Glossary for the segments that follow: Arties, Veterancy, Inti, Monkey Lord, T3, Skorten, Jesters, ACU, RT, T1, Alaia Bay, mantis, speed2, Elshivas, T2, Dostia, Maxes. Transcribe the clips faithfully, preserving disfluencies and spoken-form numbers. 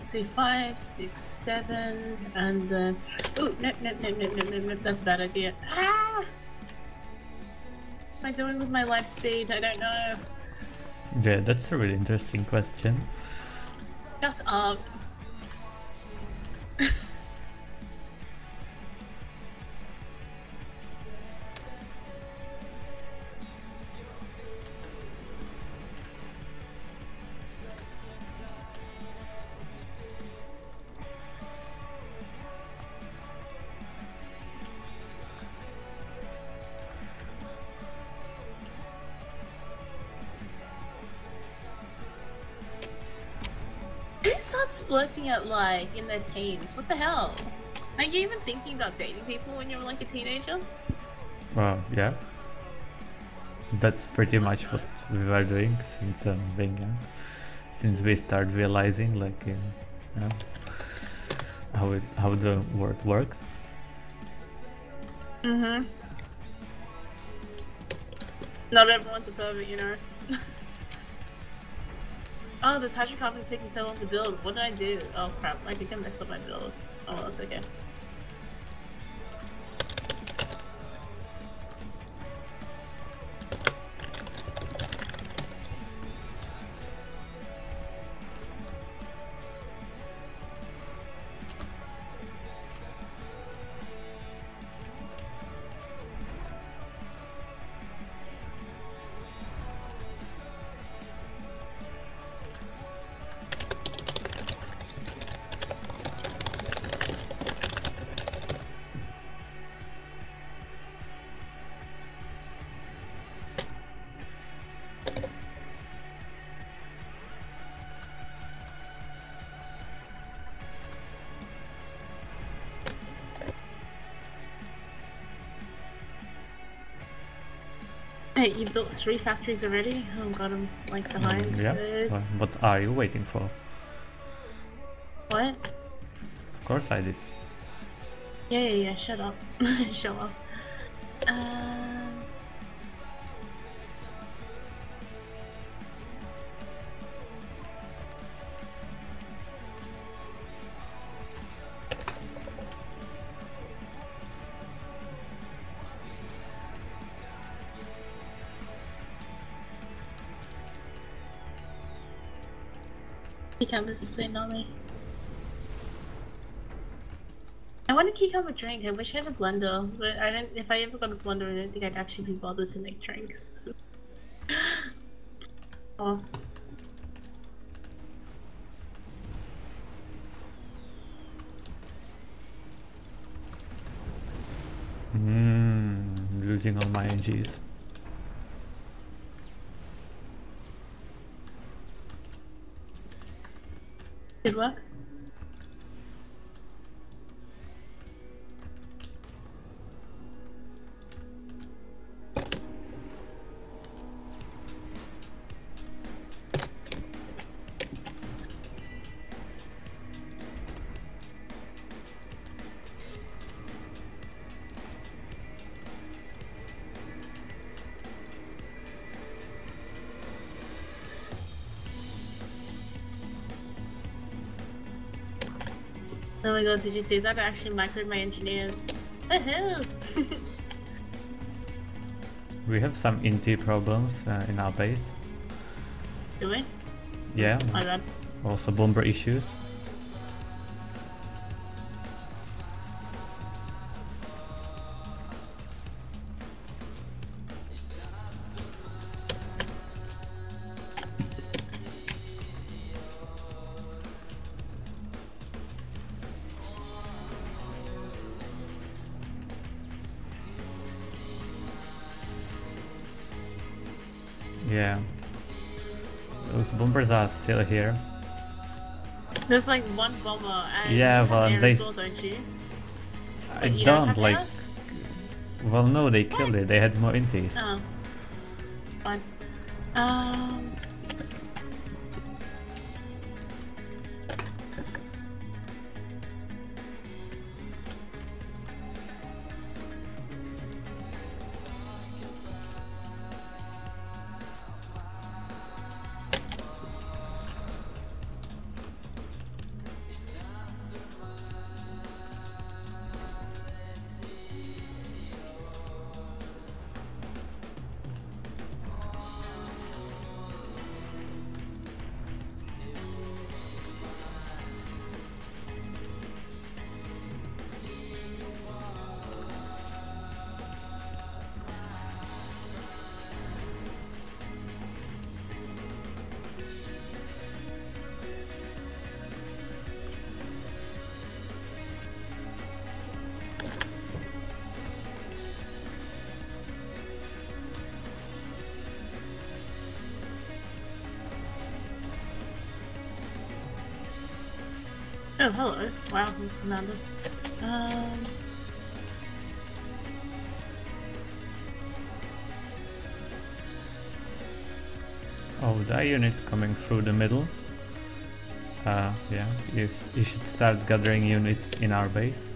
Let's see, five, six, seven, and then. Ooh, no, no, no, no, no, no, no, that's a bad idea. Ah! What am I doing with my life speed? I don't know. Yeah, that's a really interesting question. Shut up. Flirting at like in their teens. What the hell? Are you even thinking about dating people when you're like a teenager? Well, yeah. That's pretty much what we were doing since um, being young. Since we start realizing like you know, how it, how the world works. Mhm. Not everyone's a pervert, you know. Oh, this hydrocarbon's taking so long to build. What did I do? Oh crap, I think I messed up my build. Oh, well, that's okay. Hey, you built three factories already? Oh god, I'm like behind. Mm, yeah. Uh, what are you waiting for? What? Of course I did. Yeah, yeah, yeah. Shut up. Shut up. Uh... Cucumbers are soon on me. I want to cucumber drink. I wish I had a blender, but I don't. If I ever got a blender, I don't think I'd actually be bothered to make drinks. So. Oh. Mmm, losing all my N Gs. Good work. Oh my god, did you see that? I actually microed my engineers. Woohoo! We have some Inti problems uh, in our base. Do we? Yeah. My bad. Also bomber issues. Are still here. There's like one bomber and yeah, well, you have air they... as well, don't you? I Wait, you don't, don't like... Air? Well, no, they killed what? It. They had more intis. Oh. Fine. Um... Oh, hello. Wow, that's random. Um... Oh, that unit's coming through the middle. Uh, yeah, you, you should start gathering units in our base.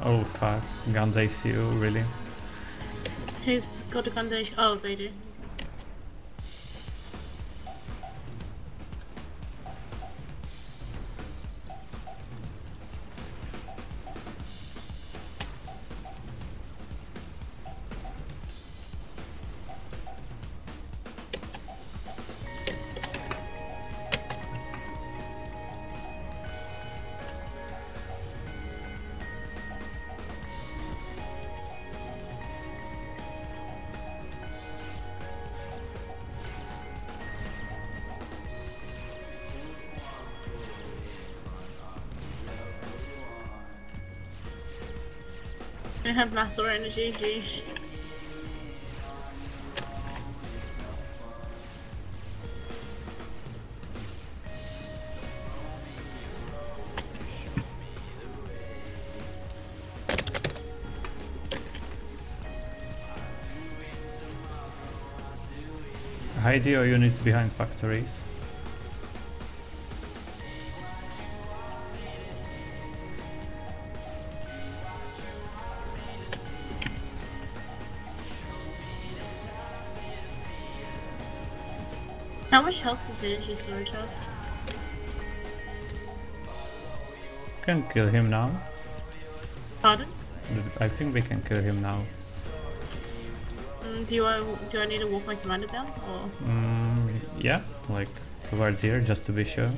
Oh fuck, guns A C U, really? Who's got a gun A C U? Oh, they do. I have mass or energy, gee. Hide your units behind factories. How much health does energy storage have? Can kill him now. Pardon? I think we can kill him now. Mm, do I do I need to walk my commander down or? Mm, yeah, like towards here, just to be sure.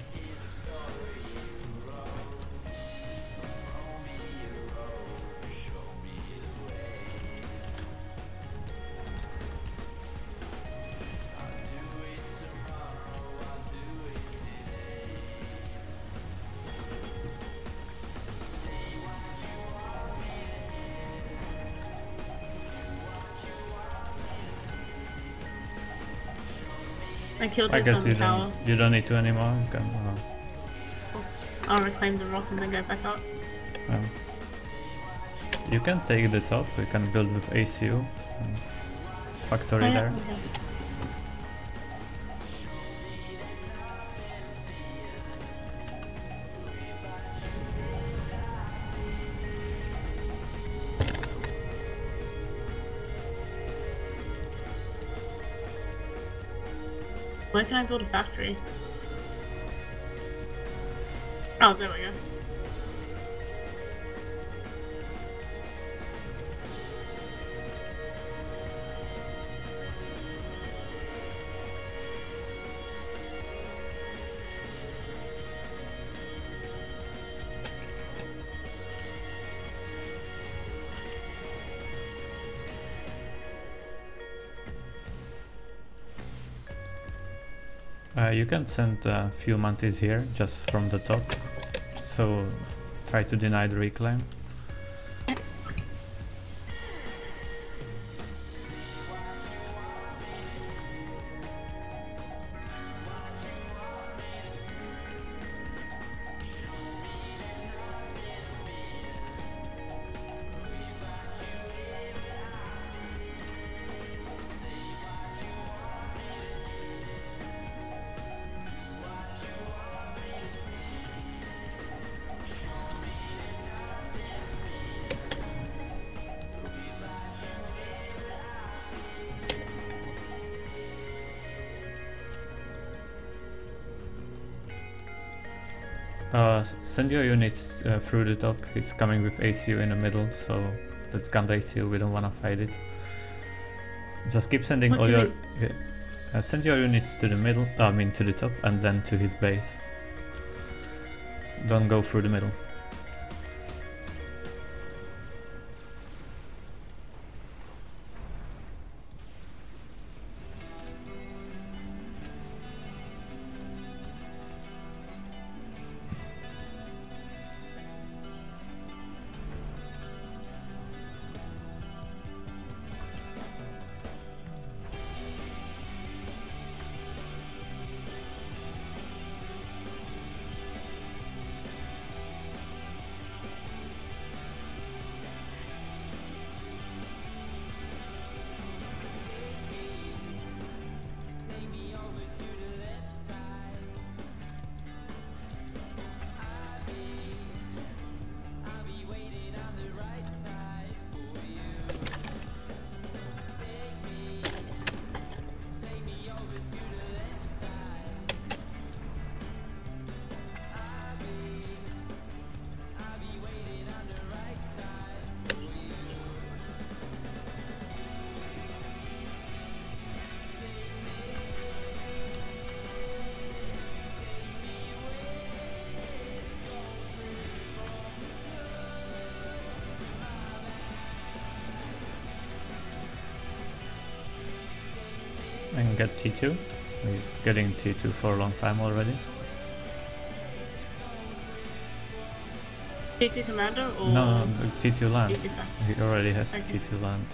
I killed his own tower. You don't need to anymore. Okay. Oh. Cool. I'll reclaim the rock and then go back up. Oh. You can take the top. We can build with A C U and factory oh, yeah, there. Okay. Where can I build a factory? Oh, there we go. Uh, you can send a few mantis here, just from the top, so try to deny the reclaim. Uh, send your units uh, through the top. He's coming with A C U in the middle, so let's gun the A C U. We don't want to fight it. Just keep sending what all your you uh, send your units to the middle. Uh, I mean to the top, and then to his base. Don't go through the middle. and get T two. He's getting T two for a long time already. T two commander or? No, no, T two land. T two. He already has okay. T two land.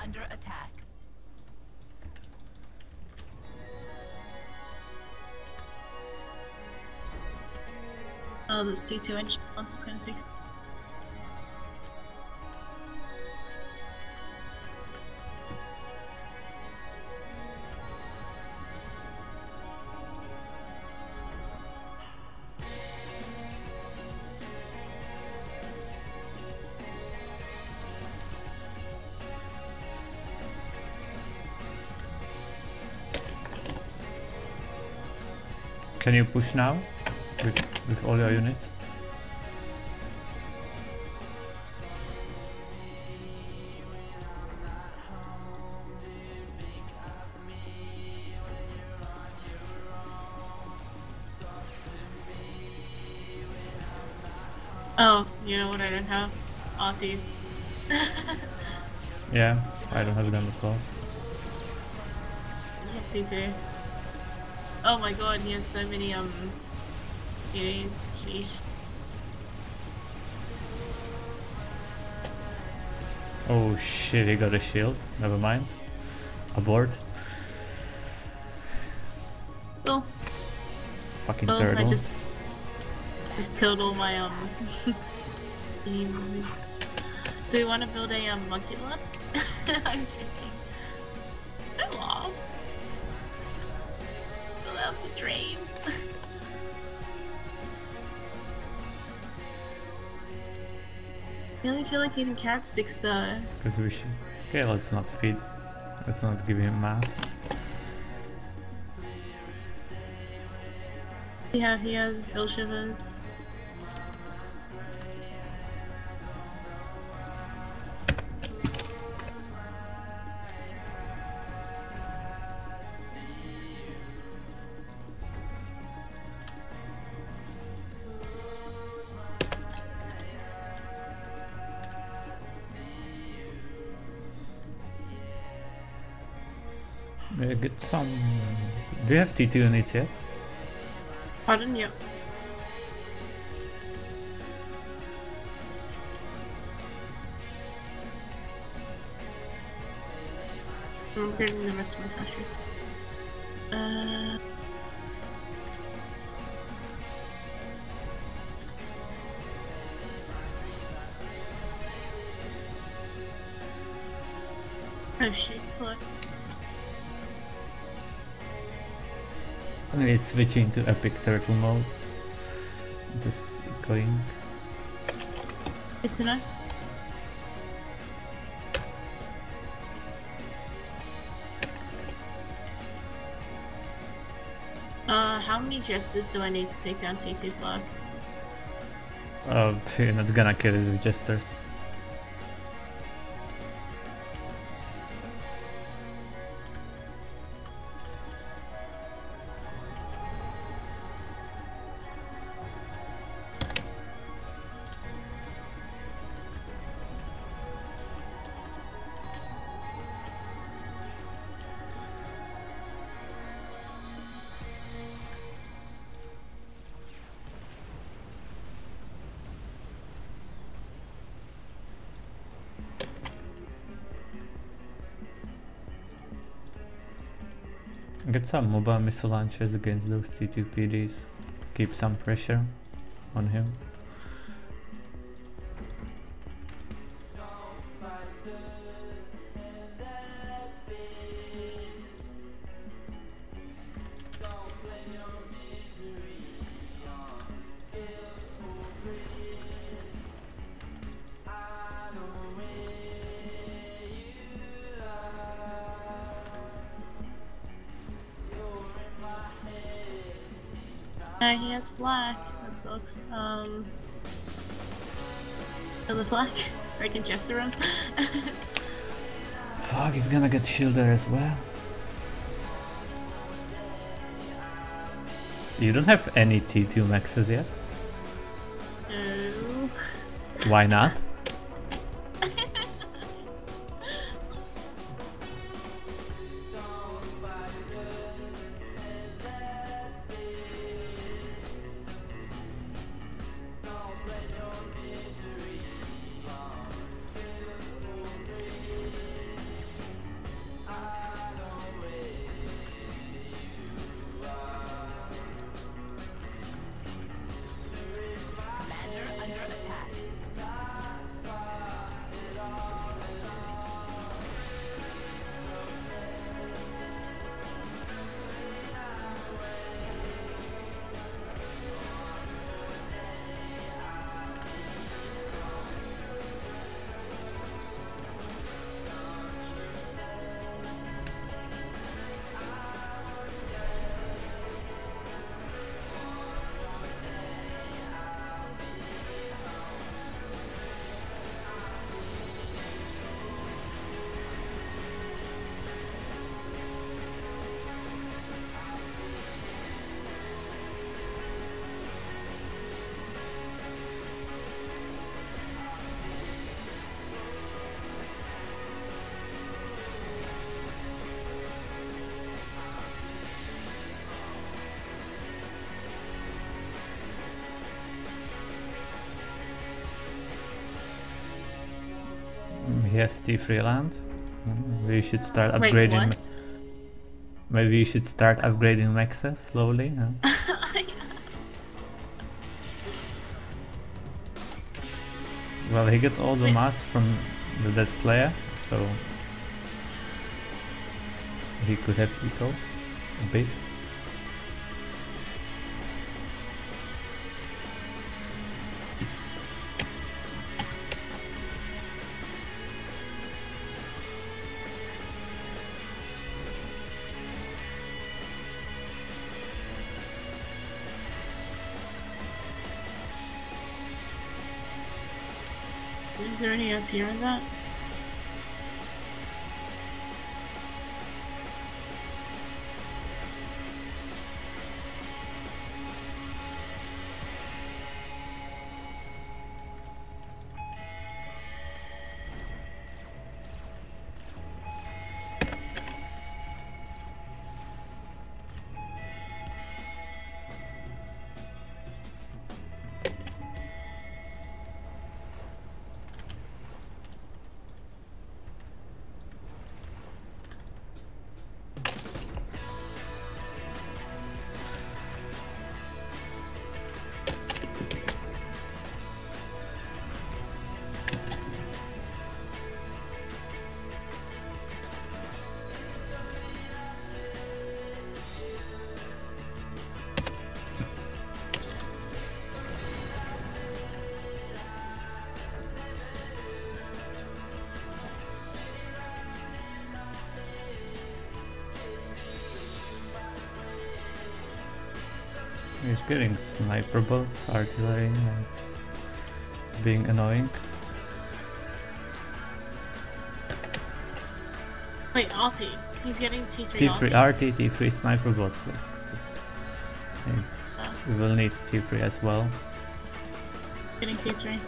Under attack. Oh, the C two engine once is going to take. Can you push now with, with all your units? Oh, you know what I don't have? Arties. Yeah, I don't have them as well. I have T two. Oh my god, he has so many um units. Sheesh. Oh shit, he got a shield. Never mind. Abort. Cool. Fucking well, turtle. I just, just killed all my um Do you want to build a um, monkey lord? I'm joking. Oh, that's a dream. I really feel like eating carrot sticks though. Because we should. Okay, let's not feed. Let's not give him mass. Yeah, he has Elshivas. Uh, get some. Do you have T two units yet? Pardon? Yeah. I'm getting the rest of my country. Uh... Oh shit, look. I'm gonna be switching to epic turtle mode. Just going. Good to know. Uh, how many jesters do I need to take down T two block? Oh, you're not gonna kill it with jesters. Get some mobile missile launchers against those T two P Ds. Keep some pressure on him. Uh, he has black, that sucks. Um, another black, second Jester run. Fuck, he's gonna get shielded as well. You don't have any T two Maxes yet? No. Why not? Yes, T three land. We should start upgrading. Wait, maybe you should start upgrading Maxes slowly. Huh? Well, he got all the mass from the dead player, so he could have eco a bit. Is there any R T on that? He's getting sniper bolts, artillery, and being annoying. Wait, R T. He's getting T three, T three R T, T three sniper bolts. Just, oh. We will need T three as well. Getting T three.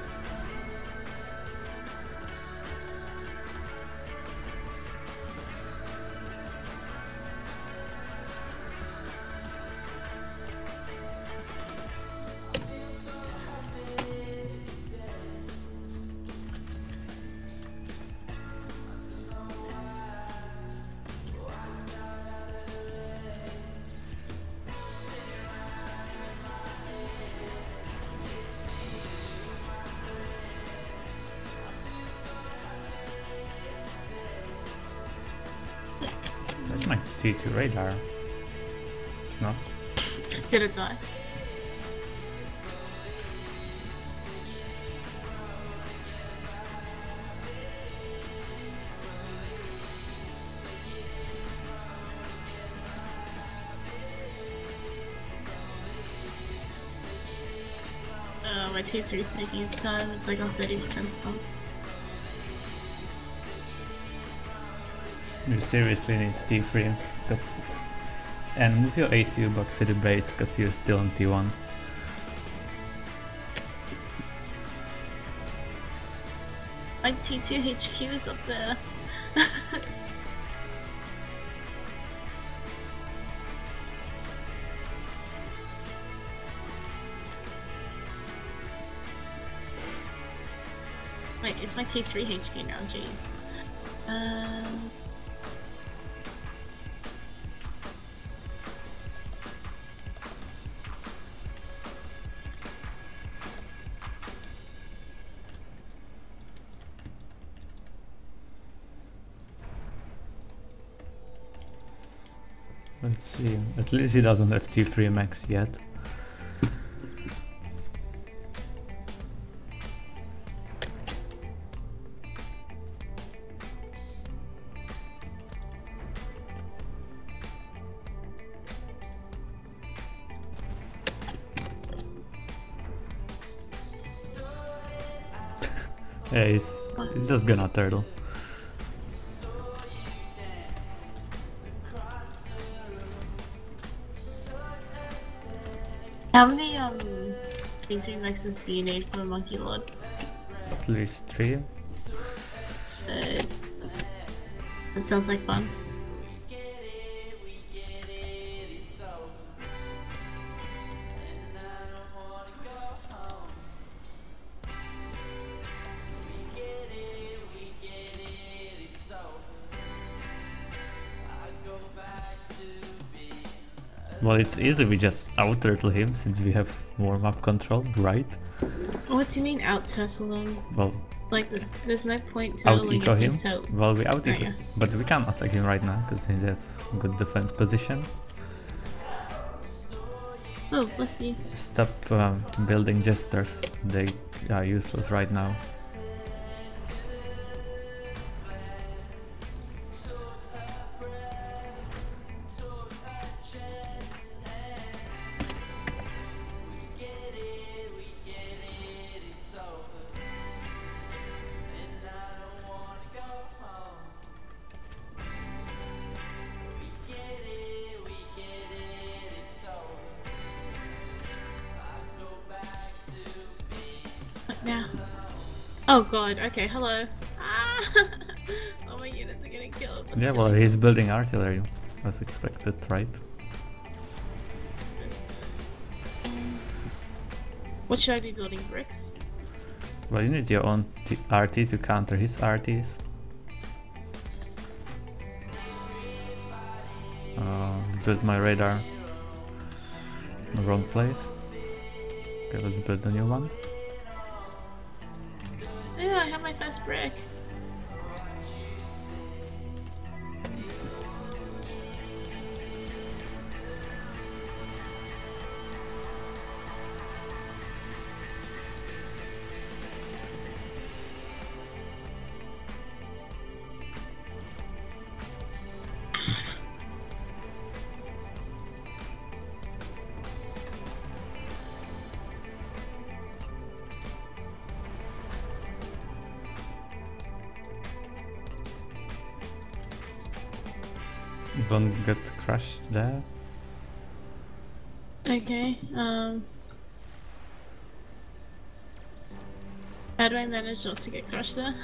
T two radar. It's not. Did it die? Uh, my T three is taking its time. It's like on thirty percent or something. You seriously need T three, cause, and move your A C U back to the base, because you're still on T one. My T two H Q is up there. Wait, it's my T three H Q now, jeez. Um... Let's see, at least he doesn't have T three max yet. Yeah, he's, he's just gonna turtle. How many um T three Maxes do you need for a Monkey Lord? At least three. Uh, that sounds like fun. Well, it's easy, we just out-turtle him since we have more map control, right? What do you mean out-turtle him? Well, like, there's no point turtling him. him. So well, we out-eco him, yeah. But we can't attack him right now because he has good defense position. Oh, bless you. Stop um, building Jesters, they are useless right now. Now. Oh god, okay, hello. Ah! All my units are getting killed. What's yeah, well, he's building artillery, as expected, right? Um, what should I be building? Bricks? Well, you need your own R T to counter his R Ts. Uh, build my radar. Wrong place. Okay, let's build a new one. Yeah, I have my first brick. don't get crushed there. Okay, um... how do I manage not to get crushed there?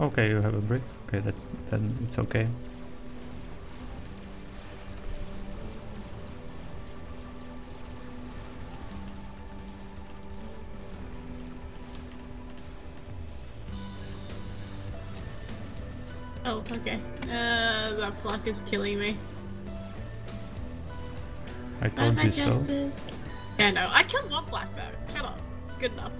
Okay, you have a brick. Okay, that's, then it's okay. Oh, okay. Uh, that block is killing me. I told you so. Yeah, no, I killed one black though. Come on, good enough.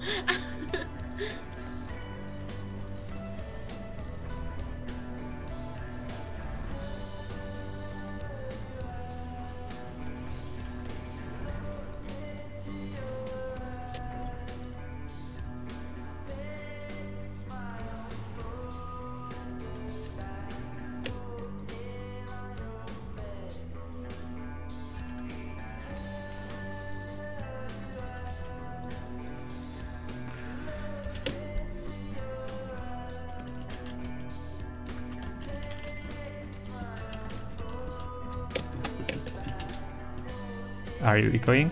Are you echoing?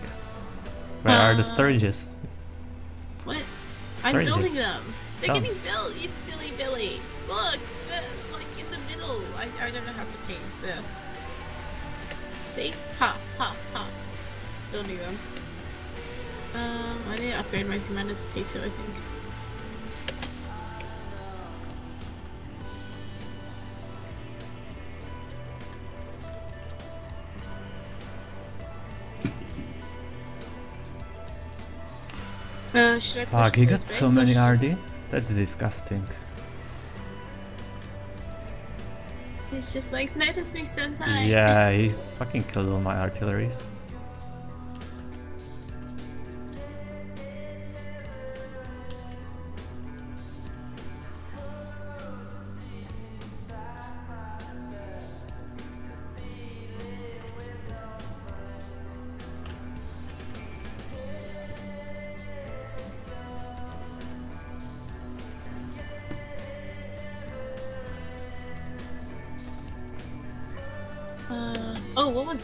Where uh, are the sturges? What? Sturges. I'm building them! They're oh. getting built, you silly Billy! Look! They're like in the middle! I, I don't know how to paint them. See? Ha! Ha! Ha! Building them. Um, I need to upgrade my commander to T two, I think. Uh, should I Fuck, he got so many R D? Just... that's disgusting. He's just like, notice me, senpai! Yeah, he fucking killed all my artilleries.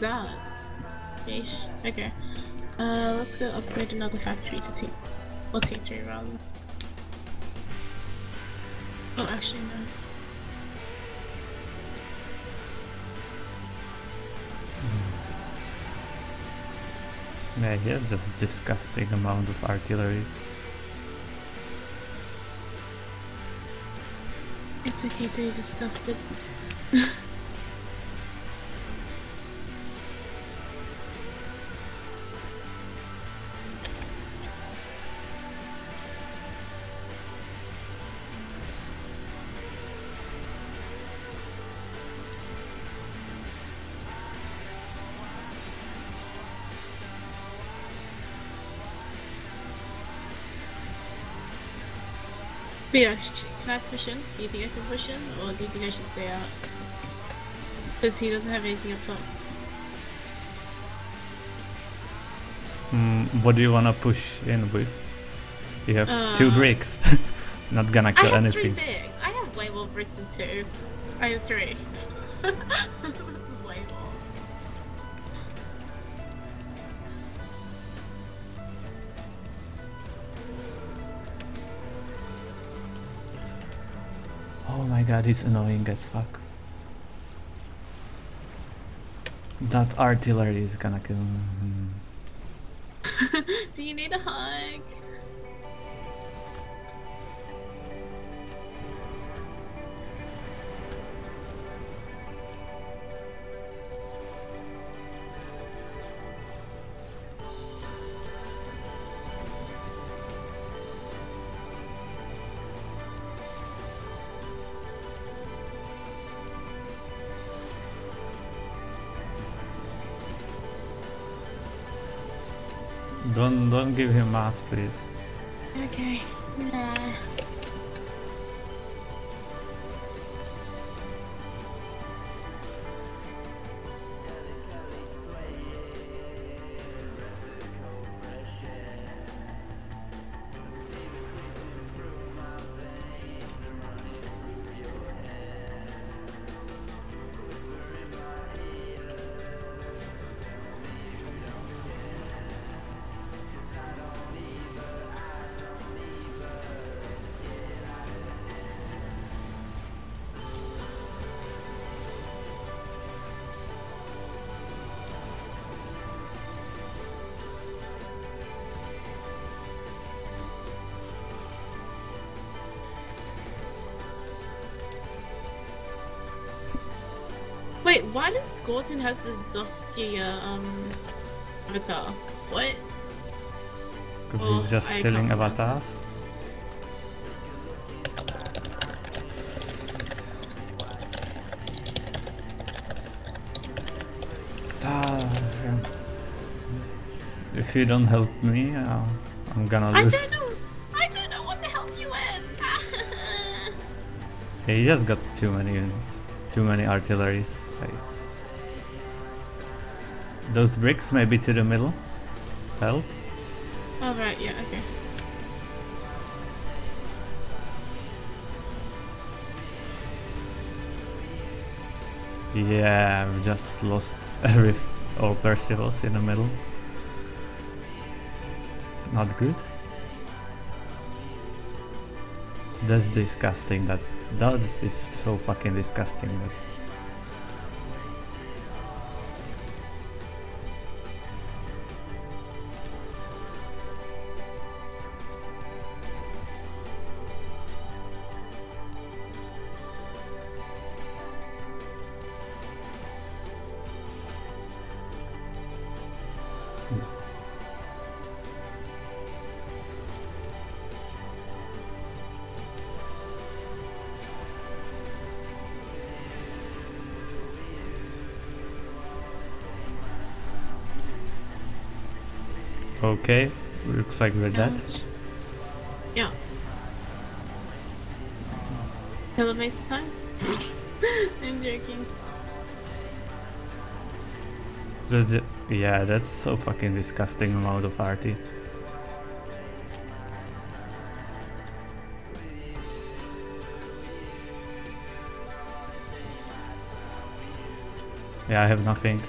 That? Yeesh. Okay. Uh, let's go upgrade another factory to T. Or T three rather. Oh, actually, no. Yeah, he has just disgusting amount of artilleries. It's okay to be disgusted. But yeah, can I push in? Do you think I can push in? Or do you think I should stay out? Because he doesn't have anything up top. Mm, what do you want to push in with? You have uh, two bricks. Not gonna kill I have anything. Three big. I have way more bricks than two. I have three. That's way more. Oh my god, he's annoying as fuck. That artillery is gonna kill me. Do you need a hug? Don't don't give him mass, please. Okay. Nah. Wait, why does Skorten has the Dostia um avatar? What? Because well, he's just I stealing avatars. If you don't help me, I'll, I'm gonna lose. I don't know. I don't know what to help you with. Yeah, you just got too many units, too many artilleries. Like, those bricks maybe to the middle. Help. All right. Yeah. Okay. Yeah, I've just lost every all Percivals in the middle. Not good. That's disgusting. That that is so fucking disgusting. That. Okay, looks like we're dead. Yeah. Hello, Mace time? I'm joking. That's it. Yeah, that's so fucking disgusting amount of R T. Yeah, I have nothing.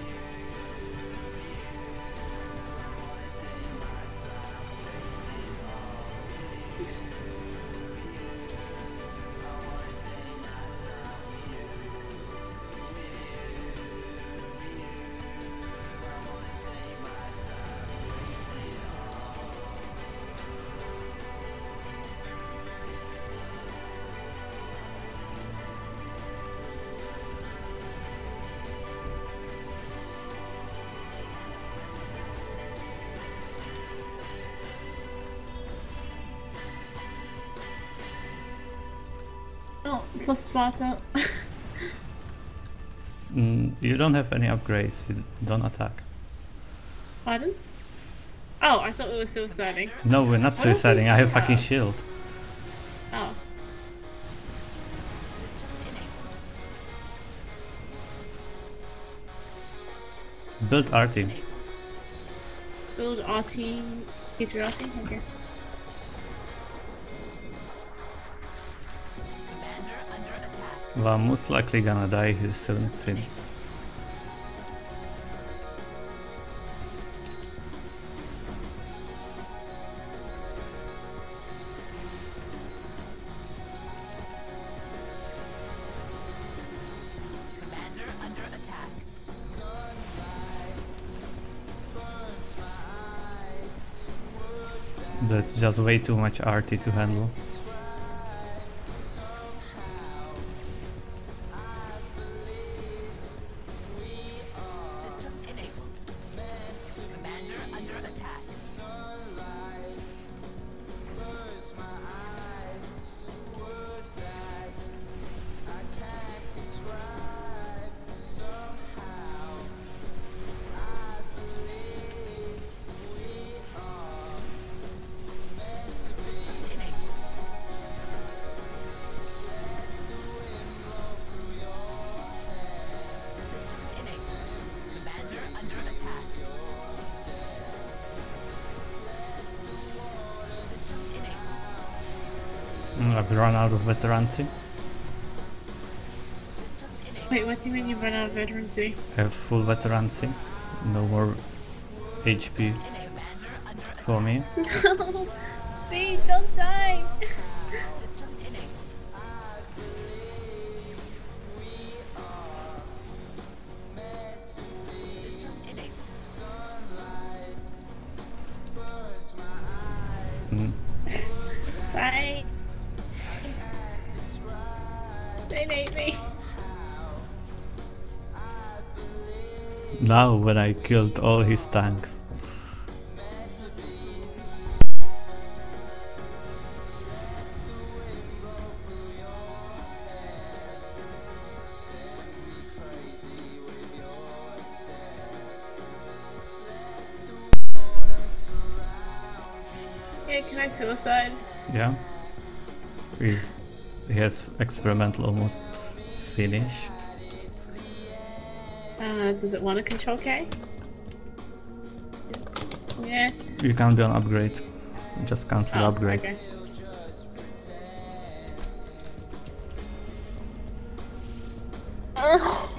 Plus Sparta. mm, you don't have any upgrades. You don't attack. Pardon? Oh, I thought we were suiciding. No, we're not suiciding. I, I have so fucking shield. Oh. Build R T. Build R T. T three R T? Okay. Well, I'm most likely gonna die here soon, it seems. Commander under attack. That's just way too much R T to handle. I've run out of veterancy. Wait, what do you mean you've run out of veterancy? I have full veterancy. No more H P for me. No! Speed, don't die! now when I killed all his tanks. Suicide. Yeah. He's, he has experimental almost finished. Uh, does it want to control K? Yeah. You can't do an upgrade. Just cancel oh, upgrade. Okay. Uh.